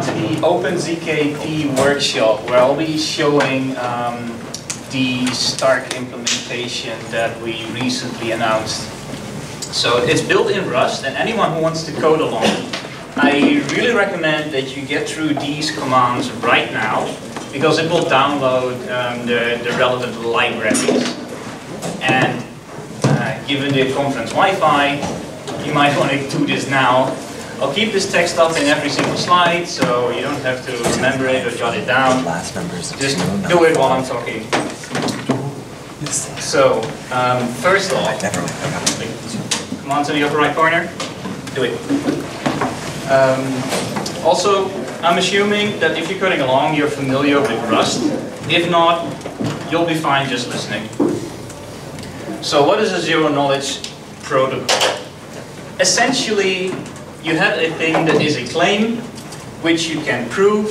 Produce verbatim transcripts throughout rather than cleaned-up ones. on to the OpenZKP workshop, where I'll be showing um, the Stark implementation that we recently announced. So it's built in Rust, and anyone who wants to code along, I really recommend that you get through these commands right now, because it will download um, the, the relevant libraries. And uh, given the conference Wi-Fi, you might want to do this now. I'll keep this text up in every single slide, so you don't have to remember it or jot it down. Just do it while I'm talking. So, um, first off, come on to the upper right corner. Do it. Um, also, I'm assuming that if you're coding along, you're familiar with Rust. If not, you'll be fine just listening. So, what is a zero-knowledge protocol? Essentially, you have a thing that is a claim, which you can prove,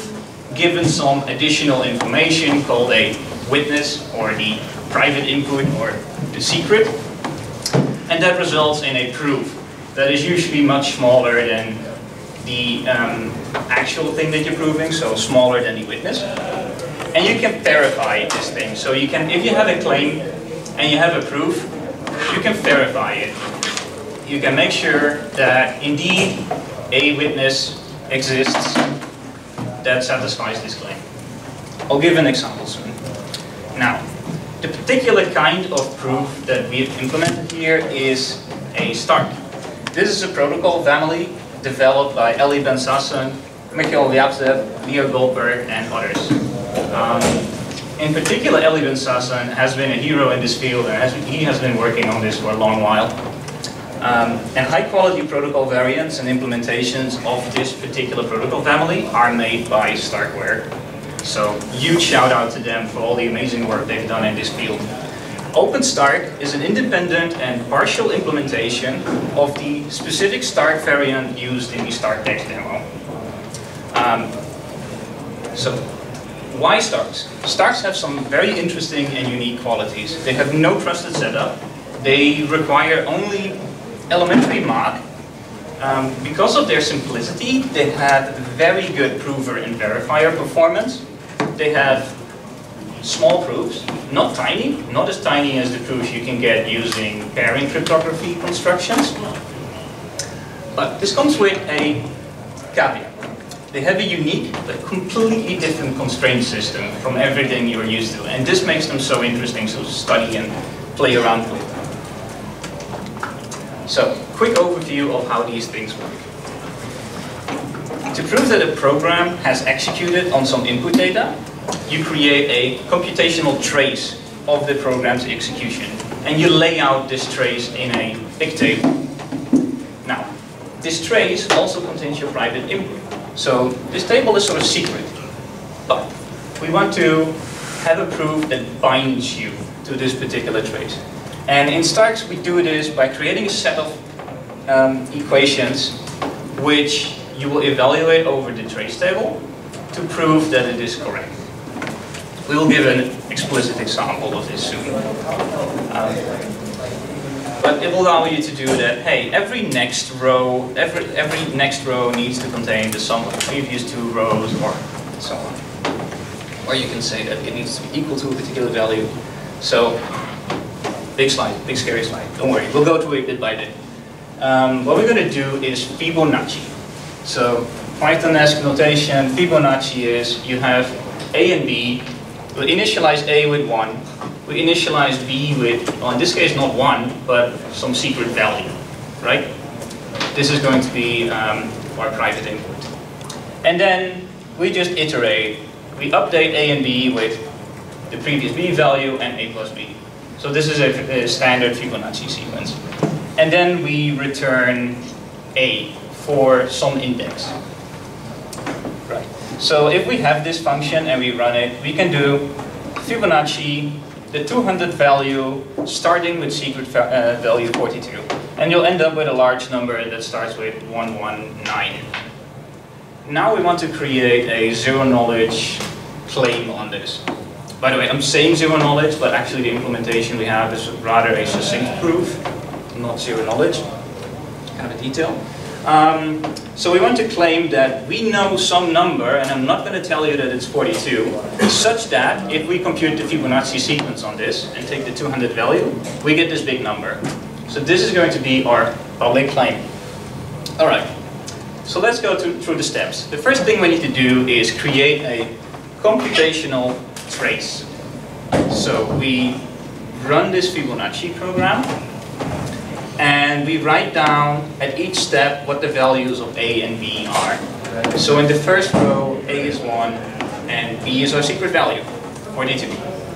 given some additional information called a witness, or the private input, or the secret. And that results in a proof that is usually much smaller than the um, actual thing that you're proving, so smaller than the witness. And you can verify this thing. So you can, if you have a claim and you have a proof, you can verify it. You can make sure that indeed a witness exists that satisfies this claim. I'll give an example soon. Now, the particular kind of proof that we've implemented here is a Stark. This is a protocol family developed by Eli Ben-Sasson, Mikhail Vyacheslav, Leo Goldberg, and others. Um, in particular, Eli Ben-Sasson has been a hero in this field, and has, he has been working on this for a long while. Um, and high-quality protocol variants and implementations of this particular protocol family are made by Starkware. So huge shout-out to them for all the amazing work they've done in this field. OpenStark is an independent and partial implementation of the specific Stark variant used in the Stark Tech demo. Um, so why Starks? Starks have some very interesting and unique qualities. They have no trusted setup. They require only elementary mock. Um, because of their simplicity, they have very good prover and verifier performance. They have small proofs, not tiny, not as tiny as the proofs you can get using pairing cryptography constructions. But this comes with a caveat. They have a unique but completely different constraint system from everything you're used to. And this makes them so interesting to study and play around with. So, quick overview of how these things work. To prove that a program has executed on some input data, you create a computational trace of the program's execution, and you lay out this trace in a big table. Now, this trace also contains your private input. So, this table is sort of secret, but we want to have a proof that binds you to this particular trace. And in Starks, we do this by creating a set of um, equations which you will evaluate over the trace table to prove that it is correct. We will give an explicit example of this soon. Um, but it will allow you to do that, hey, every next row, every, every next row needs to contain the sum of the previous two rows, or so on. Or you can say that it needs to be equal to a particular value. So, big slide, big scary slide. Don't worry, we'll go to it bit by bit. Um, what we're going to do is Fibonacci. So Python-esque notation, Fibonacci is you have A and B. We initialize A with one. We initialize B with, well, in this case not one, but some secret value, right? This is going to be um, our private input. And then we just iterate. We update A and B with the previous B value and A plus B. So this is a, a standard Fibonacci sequence. And then we return A for some index. Right. So if we have this function and we run it, we can do Fibonacci, the two hundred value, starting with secret uh, value forty-two. And you'll end up with a large number that starts with one one nine. Now we want to create a zero-knowledge claim on this. By the way, I'm saying zero knowledge, but actually the implementation we have is rather a succinct proof, not zero knowledge, kind of a detail. Um, so we want to claim that we know some number, and I'm not going to tell you that it's forty-two, such that if we compute the Fibonacci sequence on this and take the two hundred value, we get this big number. So this is going to be our public claim. All right, so let's go to, through the steps. The first thing we need to do is create a computational trace. So we run this Fibonacci program, and we write down at each step what the values of A and B are. So in the first row, A is one, and B is our secret value, forty-two.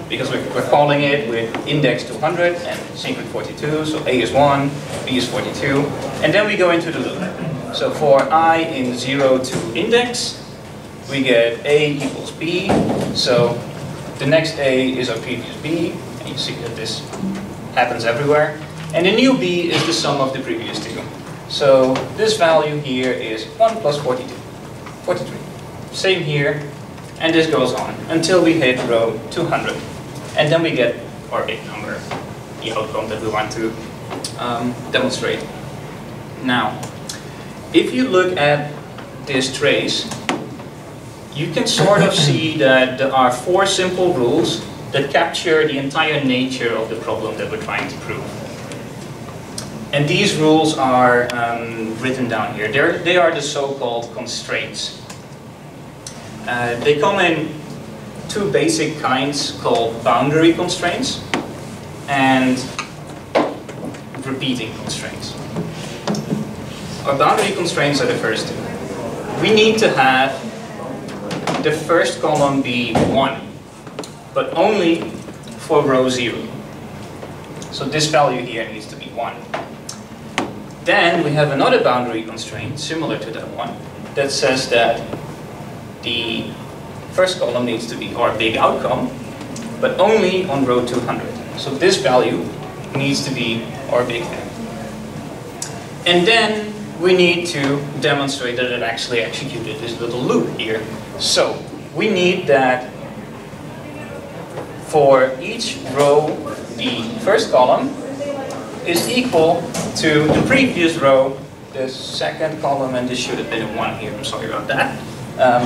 Because we're calling it with index two hundred and secret forty-two, so A is one, B is forty-two, and then we go into the loop. So for I in zero to index, we get A equals B, so the next A is our previous B, and you see that this happens everywhere. And the new B is the sum of the previous two. So this value here is one plus forty-two, forty-three. Same here, and this goes on until we hit row two hundred. And then we get our big number, the outcome that we want to um, demonstrate. Now, if you look at this trace, you can sort of see that there are four simple rules that capture the entire nature of the problem that we're trying to prove. And these rules are um, written down here. They're, they are the so-called constraints. Uh, they come in two basic kinds called boundary constraints and repeating constraints. Our boundary constraints are the first two. We need to have the first column be one, but only for row zero. So this value here needs to be one. Then we have another boundary constraint, similar to that one, that says that the first column needs to be our big outcome, but only on row two hundred. So this value needs to be our big thing. And then we need to demonstrate that it actually executed this little loop here. So we need that for each row, the first column is equal to the previous row, the second column, and this should have been a one here, I'm sorry about that. Um,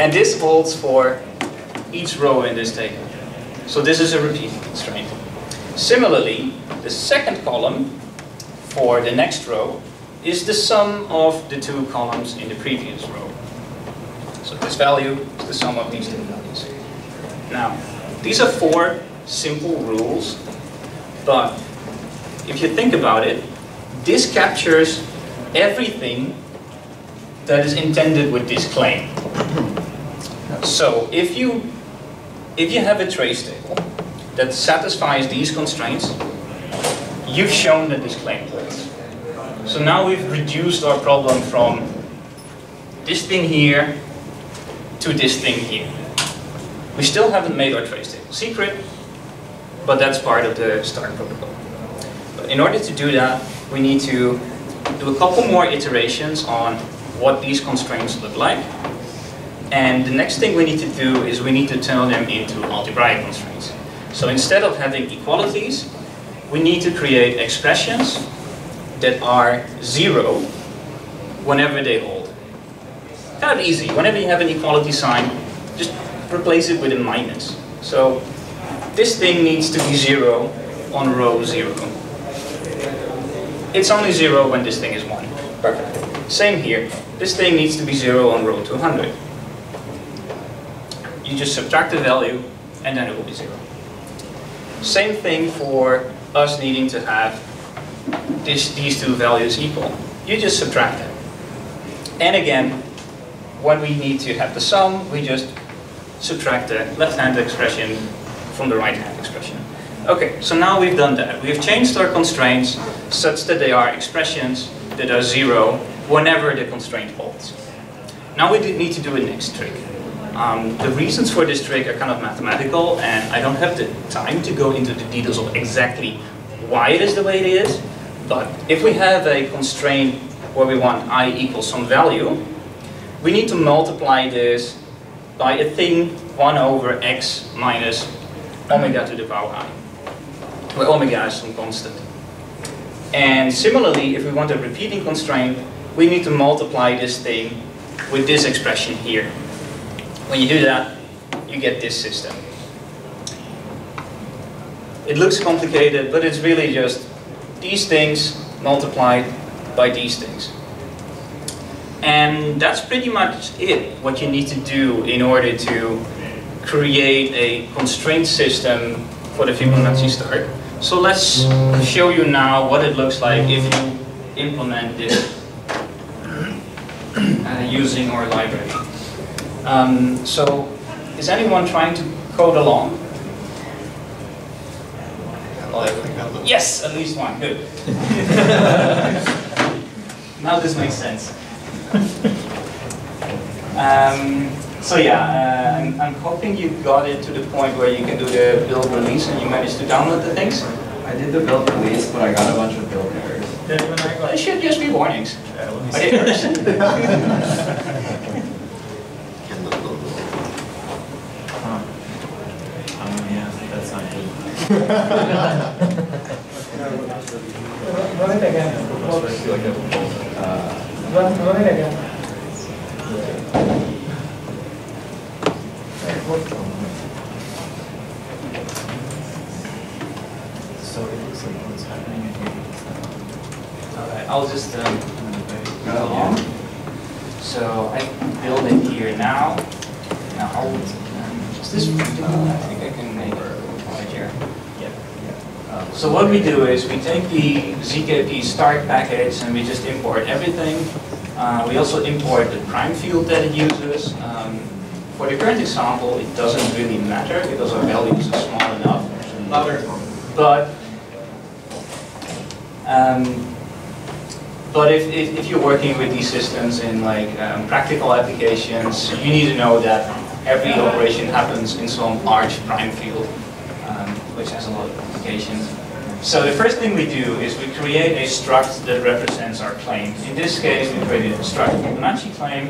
and this holds for each row in this table. So this is a repeating constraint. Similarly, the second column for the next row is the sum of the two columns in the previous row. So this value is the sum of these two values. Now, these are four simple rules, but if you think about it, this captures everything that is intended with this claim. So if you, if you have a trace table that satisfies these constraints, you've shown that this claim works. So now we've reduced our problem from this thing here to this thing here. We still haven't made our trace table secret, but that's part of the Stark protocol. But in order to do that, we need to do a couple more iterations on what these constraints look like. And the next thing we need to do is we need to turn them into algebraic constraints. So instead of having equalities, we need to create expressions that are zero whenever they hold. Kind of easy. Whenever you have an equality sign, just replace it with a minus. So this thing needs to be zero on row zero. It's only zero when this thing is one. Perfect. Same here. This thing needs to be zero on row two hundred. You just subtract the value, and then it will be zero. Same thing for us needing to have this, these two values equal. You just subtract them. And again, when we need to have the sum, we just subtract the left-hand expression from the right-hand expression. Okay, so now we've done that. We've changed our constraints such that they are expressions that are zero whenever the constraint holds. Now we need to do a next trick. Um, the reasons for this trick are kind of mathematical, and I don't have the time to go into the details of exactly why it is the way it is, but if we have a constraint where we want I equals some value, we need to multiply this by a thing one over x minus omega to the power I, where omega is some constant. And similarly, if we want a repeating constraint, we need to multiply this thing with this expression here. When you do that, you get this system. It looks complicated, but it's really just these things multiplied by these things. And that's pretty much it, what you need to do in order to create a constraint system for the Fibonacci start. So let's show you now what it looks like if you implement this uh, using our library. Um, so is anyone trying to code along? Yes, at least one, good. Now this makes sense. um, so yeah, uh, I'm, I'm hoping you got it to the point where you can do the build release and you managed to download the things. I did the build release, but I got a bunch of build errors. It should just be warnings. Uh, but it hurts. Huh. Um, yeah, that's not good. Run it again. Run, run it again. So it looks like what's happening in here. Alright, I'll just um, go along. So I can build it here now. Now I'll just this uh, I think I can make it right here. Yeah. So what we do is we take the Z K P start package and we just import everything. Uh, we also import the prime field that it uses. Um, for the current example, it doesn't really matter because our values are small enough. But um, but if, if, if you're working with these systems in like um, practical applications, you need to know that every operation happens in some large prime field, um, which has a lot of applications. So the first thing we do is we create a struct that represents our claim. In this case, we created a struct Fibonacci claim.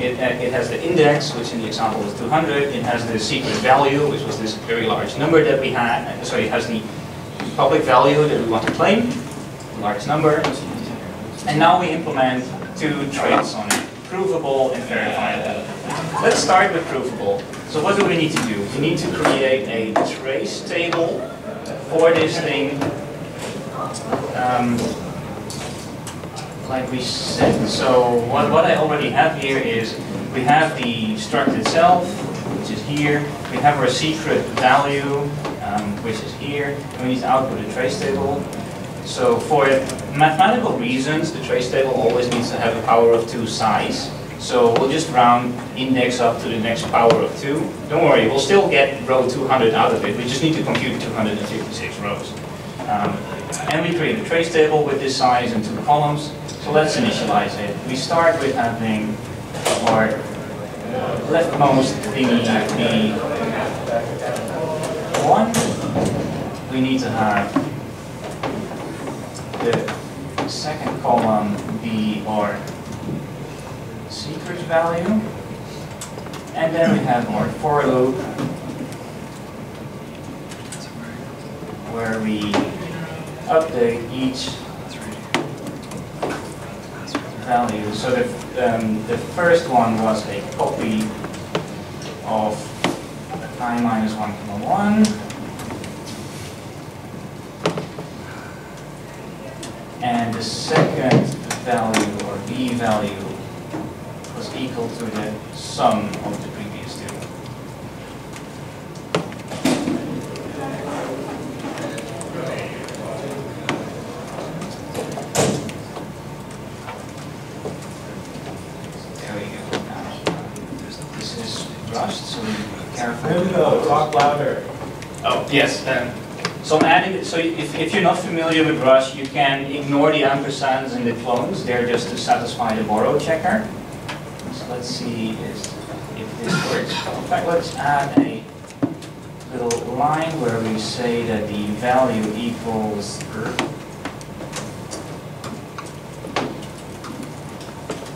It, uh, it has the index, which in the example was two hundred. It has the secret value, which was this very large number that we had. So it has the public value that we want to claim, the large number. And now we implement two traits on it, provable and verifiable. Let's start with provable. So what do we need to do? We need to create a trace table for this thing, um, like we said. So what, what I already have here is we have the struct itself, which is here. We have our secret value, um, which is here. And we need to output a trace table. So for mathematical reasons, the trace table always needs to have a power of two size. So we'll just round index up to the next power of two. Don't worry, we'll still get row two hundred out of it. We just need to compute two hundred fifty-six rows. Um, and we create a trace table with this size and two columns. So let's initialize it. We start with having our leftmost thingy be one. We need to have the second column be our secret value, and then we have our for loop where we update each value. So the um, the first one was a copy of I minus one comma one, and the second value or b value was equal to the sum of the previous two. There we go. Now, this is rushed, so we need to be careful. Here we go. Talk louder. Oh, yes. Um, so I'm adding. So if, if you're not familiar with Rust, you can ignore the ampersands and the clones. They're just to satisfy the borrow checker. Let's see if this works. In fact, let's add a little line where we say that the value equals earth.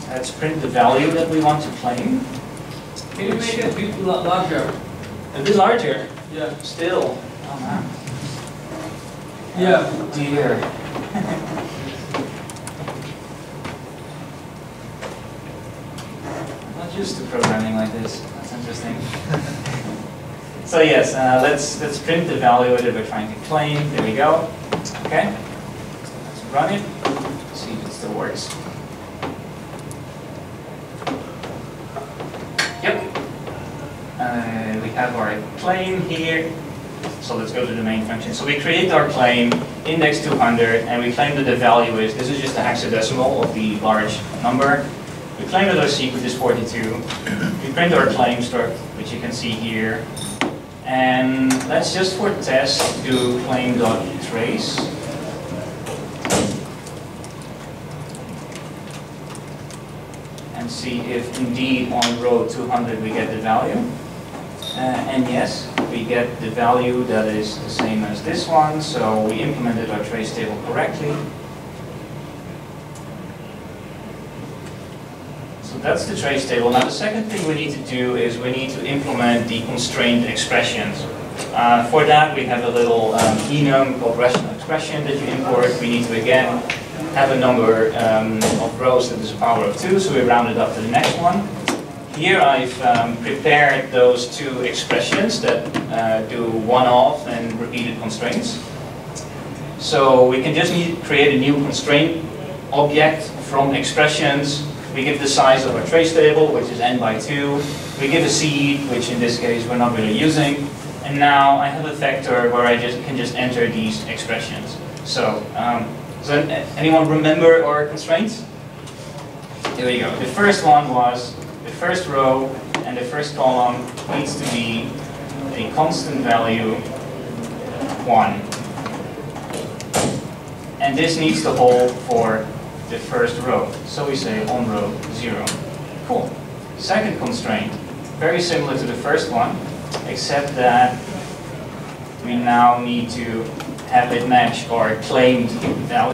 Let's print the value that we want to claim. Can you make it a bit larger? A bit larger? Yeah. Still. Oh man. Yeah. Dear. I'm not used to programming like this. That's interesting. So yes, uh, let's let's print the value that we're trying to claim. There we go. Okay. Let's run it. See if it still works. Yep. Uh, we have our claim here. So let's go to the main function. So we create our claim, index two hundred, and we claim that the value is, this is just a hexadecimal of the large number. We claim that our secret is forty-two. We print our claim struct, which you can see here. And let's just for test do claim.trace. And see if indeed on row two hundred we get the value. Uh, and yes, we get the value that is the same as this one, so we implemented our trace table correctly. So that's the trace table. Now the second thing we need to do is we need to implement the constrained expressions. Uh, for that we have a little um, enum called rational expression that you import. We need to again have a number um, of rows that is a power of two, so we round it up to the next one. Here I've um, prepared those two expressions that uh, do one-off and repeated constraints. So we can just need to create a new constraint object from expressions. We give the size of our trace table, which is n by two. We give a seed, which in this case we're not really using. And now I have a vector where I just can just enter these expressions. So um, does anyone remember our constraints? There we go. The first one was the first row and the first column needs to be a constant value one. And this needs to hold for the first row. So we say on row zero. Cool. Second constraint, very similar to the first one, except that we now need to have it match our claimed value.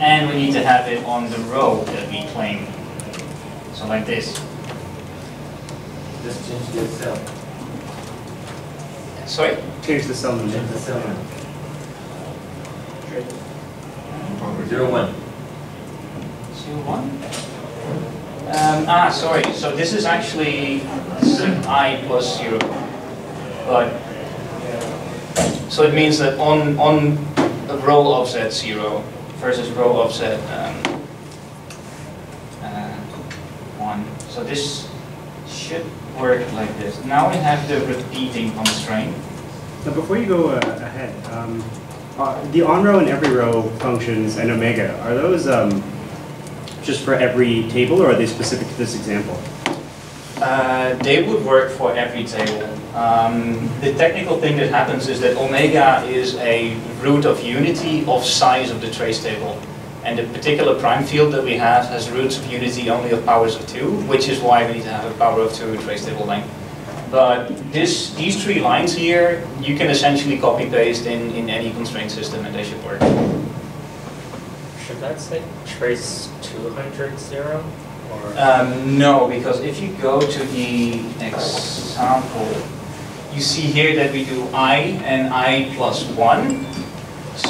And we need to have it on the row that we claim. So like this. Just change the cell. Sorry? Change the cell. Change the cell. Zero one. Zero one? Um, ah, sorry. So this is actually I plus zero. But so it means that on on the row offset zero versus row offset. Um, So this should work like this. Now we have the repeating constraint. Now before you go uh, ahead, um, uh, the on-row and every-row functions and omega, are those um, just for every table or are they specific to this example? Uh, they would work for every table. Um, the technical thing that happens is that omega is a root of unity of size of the trace table. And the particular prime field that we have has roots of unity only of powers of two, which is why we need to have a power of two trace table length. But this, these three lines here, you can essentially copy paste in, in any constraint system and they should work. Should that say trace two hundred zero? Or? Um, no, because if you go to the example, you see here that we do I and I plus one.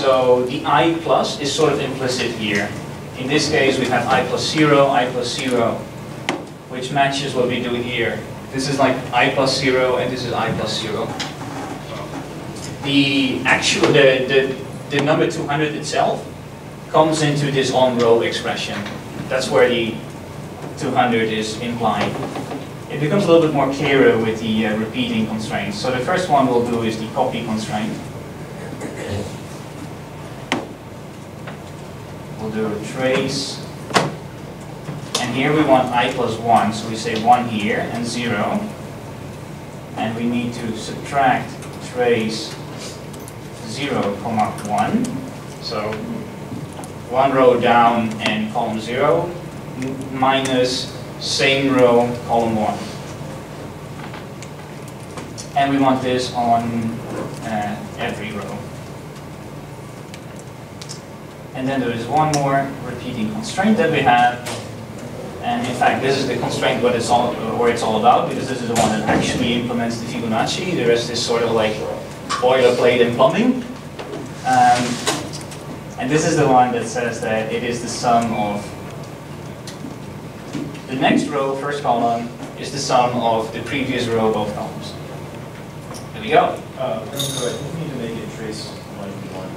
So the I plus is sort of implicit here. In this case, we have I plus zero, I plus zero, which matches what we do here. This is like I plus zero, and this is I plus zero. The actual, the, the, the number two hundred itself comes into this on-row expression. That's where the two hundred is implied. It becomes a little bit more clearer with the uh, repeating constraints. So the first one we'll do is the copy constraint. We'll do a trace, and here we want I plus one, so we say one here and zero, and we need to subtract trace zero comma one, so one row down and column zero minus same row column one, and we want this on uh, every row. And then there is one more repeating constraint that we have. And in fact, this is the constraint what it's all, where it's all about, because this is the one that actually implements the Fibonacci. The rest is sort of like boilerplate and plumbing. Um, and this is the one that says that it is the sum of the next row, first column, is the sum of the previous row, both columns. There we go. Uh, I'm sorry, we need to make it trace one one.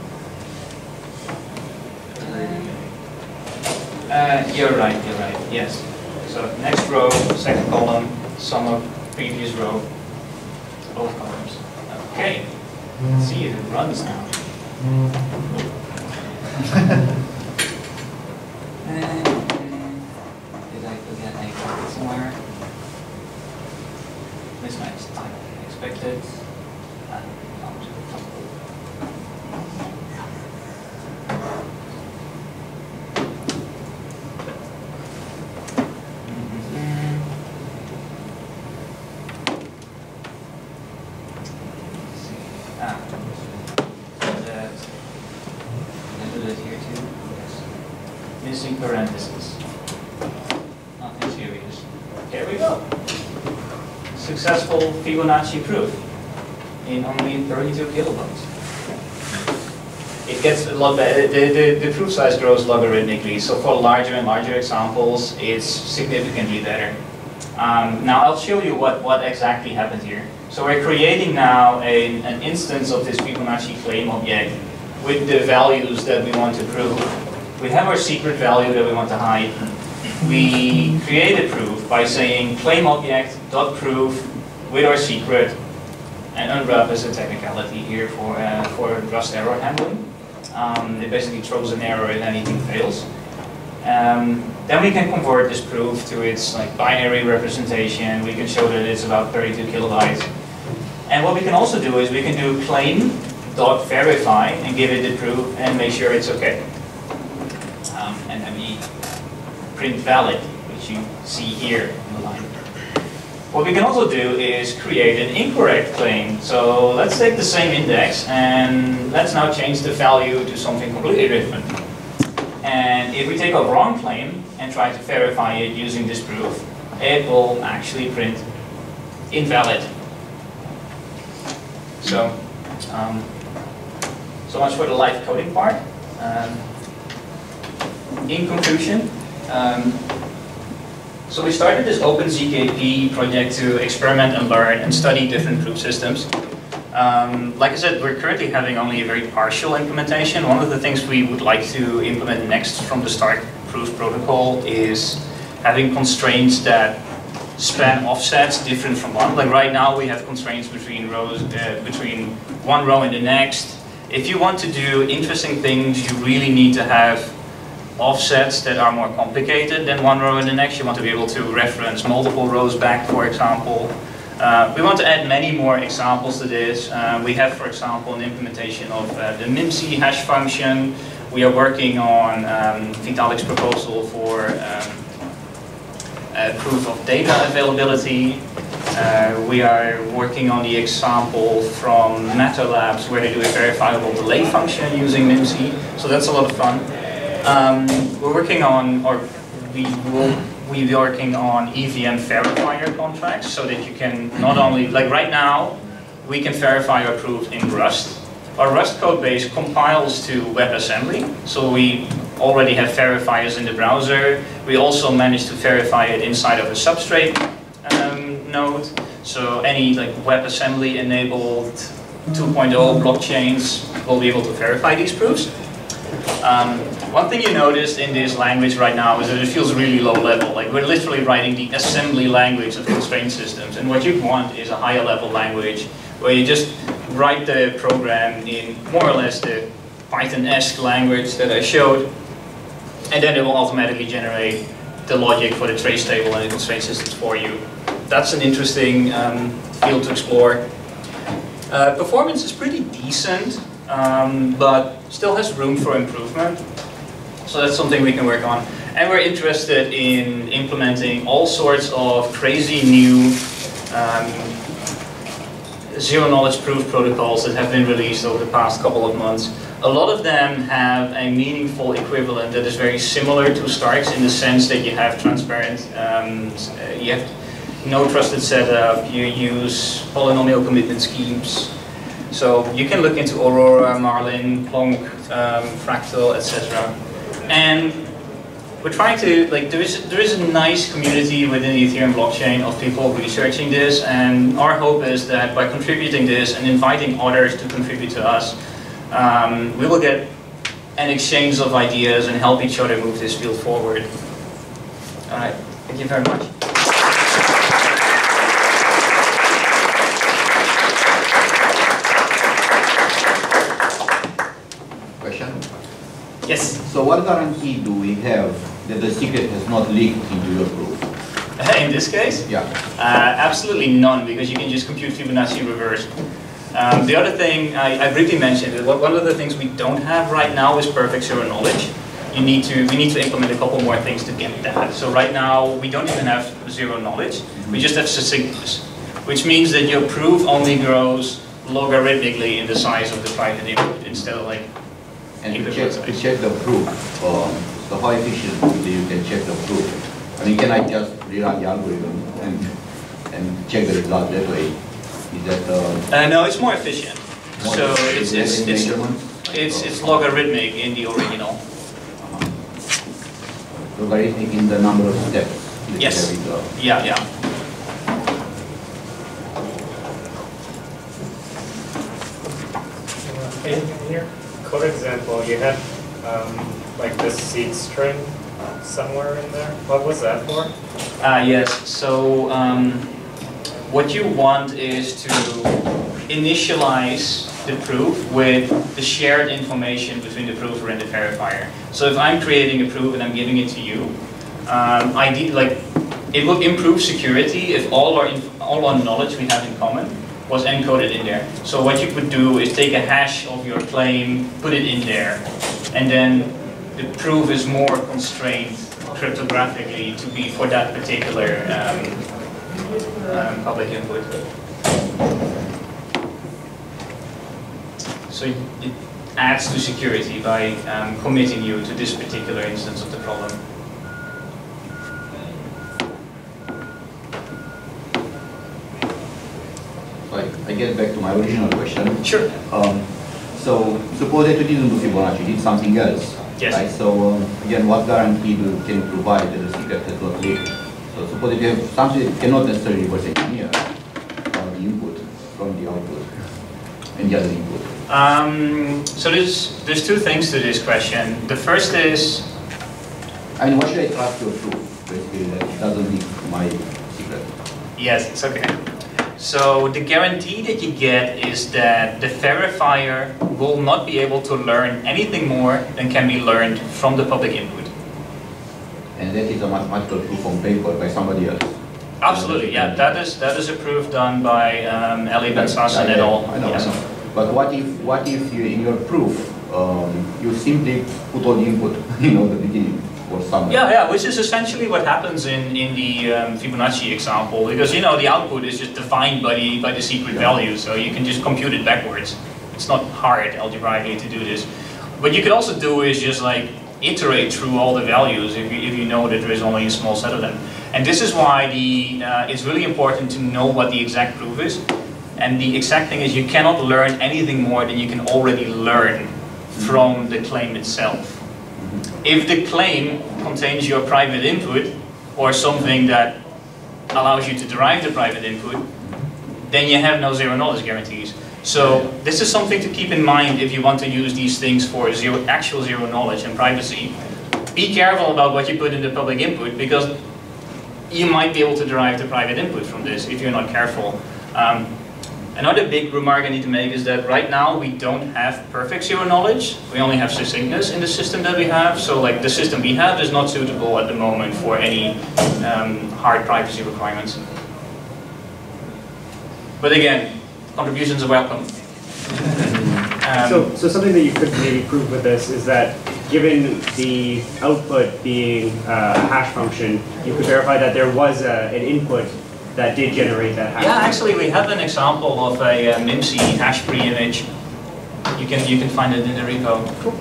Uh, you're right, you're right, yes. So next row, second column, sum of previous row, both columns. Okay. Let's see if it runs now. uh, did I forget I got it somewhere? This might be time expected. Fibonacci proof in only thirty-two kilobytes. It gets a lot better. The, the, the proof size grows logarithmically, so for larger and larger examples, it's significantly better. Um, now I'll show you what, what exactly happened here. So we're creating now a, an instance of this Fibonacci claim object with the values that we want to prove. We have our secret value that we want to hide. We create a proof by saying claim object dot proof with our secret, and unwrap is a technicality here for uh, for Rust error handling. Um, it basically throws an error if anything fails. Um, then we can convert this proof to its like binary representation. We can show that it's about thirty-two kilobytes. And what we can also do is we can do claim dot verify and give it the proof and make sure it's okay. Um, and then we print valid, which you see here in the line. What we can also do is create an incorrect claim. So let's take the same index and let's now change the value to something completely different. And if we take a wrong claim and try to verify it using this proof, it will actually print invalid. So, um, so much for the live coding part. Um, in conclusion, um, So we started this OpenZKP project to experiment and learn and study different proof systems. Um, like I said, we're currently having only a very partial implementation. One of the things we would like to implement next from the Stark proof protocol is having constraints that span offsets different from one. Like right now we have constraints between rows, uh, between one row and the next. If you want to do interesting things, you really need to have offsets that are more complicated than one row and the next. You want to be able to reference multiple rows back, for example. Uh, we want to add many more examples to this. Uh, we have, for example, an implementation of uh, the M I M C hash function. We are working on um, Vitalik's proposal for um, proof of data availability. Uh, we are working on the example from Matter Labs where they do a verifiable delay function using M I M C. So that's a lot of fun. Um, we're working on, or we will be working on E V M verifier contracts so that you can not only, like right now, we can verify our proof in Rust. Our Rust code base compiles to WebAssembly, so we already have verifiers in the browser. We also managed to verify it inside of a Substrate um, node. So any like WebAssembly enabled two point oh blockchains will be able to verify these proofs. Um, one thing you noticed in this language right now is that it feels really low level. Like we're literally writing the assembly language of constraint systems, and what you want is a higher level language where you just write the program in more or less the Python-esque language that I showed, and then it will automatically generate the logic for the trace table and the constraint systems for you. That's an interesting um, field to explore. Uh, performance is pretty decent, Um, but still has room for improvement. So that's something we can work on. And we're interested in implementing all sorts of crazy new um, zero-knowledge proof protocols that have been released over the past couple of months. A lot of them have a meaningful equivalent that is very similar to Stark's in the sense that you have transparent, um, you have no trusted setup, you use polynomial commitment schemes. So you can look into Aurora, Marlin, Plonk, um, Fractal, et cetera. And we're trying to, like, there is, there is a nice community within the Ethereum blockchain of people researching this, and our hope is that by contributing this and inviting others to contribute to us, um, we will get an exchange of ideas and help each other move this field forward. All right, thank you very much. Yes. So what guarantee do we have that the secret has not leaked into your proof? In this case? Yeah. Uh, absolutely none, because you can just compute Fibonacci reverse. Um, the other thing I, I briefly mentioned, one of the things we don't have right now is perfect zero knowledge. You need to, we need to implement a couple more things to get that. So right now we don't even have zero knowledge. Mm-hmm. We just have succinctness, which means that your proof only grows logarithmically in the size of the private input instead of like. And you check, you check the proof. Um, so how efficiently you can check the proof? I mean, can I just rerun the algorithm and and check the result that way? Is that? Uh, uh, no, it's more efficient. More so efficient. it's it's it's it's, like it's, it's logarithmic in the original. Uh-huh. Logarithmic in the number of steps. Yes. Yeah, yeah. Hey, here. For example, you had um, like this seed string somewhere in there. What was that for? Ah, uh, yes. So um, what you want is to initialize the proof with the shared information between the prover and the verifier. So if I'm creating a proof and I'm giving it to you, um, I de like it will improve security if all our inf all our knowledge we have in common was encoded in there. So what you could do is take a hash of your claim, put it in there, and then the proof is more constrained cryptographically to be for that particular um, um, public input. So it adds to security by um, committing you to this particular instance of the problem. I get back to my original question. Sure. Um, so suppose that you didn't do Fibonacci, you did something else. Yes. Right? So um, again, what guarantee do you can provide that the secret has not leaked? So suppose that you have something that cannot necessarily reverse engineer from the input, from the output, and the other input. Um, so there's there's two things to this question. The first is, I mean, what should I trust your proof? Basically, that it doesn't leak my secret. Yes, it's okay. So the guarantee that you get is that the verifier will not be able to learn anything more than can be learned from the public input. And that is a mathematical proof on paper by somebody else. Absolutely, yeah. That is that is a proof done by um, Eli Ben-Sasson et al. I know, yes. I know. But what if what if you, in your proof um, you simply put all the input, you know, the beginning? Or yeah, yeah, which is essentially what happens in, in the um, Fibonacci example, because, you know, the output is just defined by the, by the secret yeah. value, so you can just compute it backwards. It's not hard algebraically to do this. What you could also do is just, like, iterate through all the values if you, if you know that there is only a small set of them. And this is why the, uh, it's really important to know what the exact proof is. And the exact thing is you cannot learn anything more than you can already learn from the claim itself. If the claim contains your private input, or something that allows you to derive the private input, then you have no zero knowledge guarantees. So this is something to keep in mind if you want to use these things for zero, actual zero knowledge and privacy. Be careful about what you put in the public input, because you might be able to derive the private input from this if you're not careful. Um, Another big remark I need to make is that right now we don't have perfect zero knowledge. We only have succinctness in the system that we have. So like the system we have is not suitable at the moment for any um, hard privacy requirements. But again, contributions are welcome. Um, so, so something that you could maybe prove with this is that given the output being a hash function, you could verify that there was a, an input that did generate that hash. Yeah, actually, we have an example of a uh, M I M C hash pre-image. You can you can find it in the repo. Cool.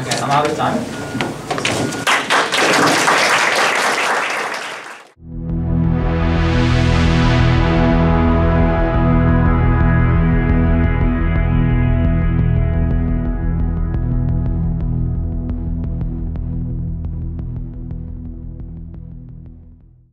Okay, I'm out of time.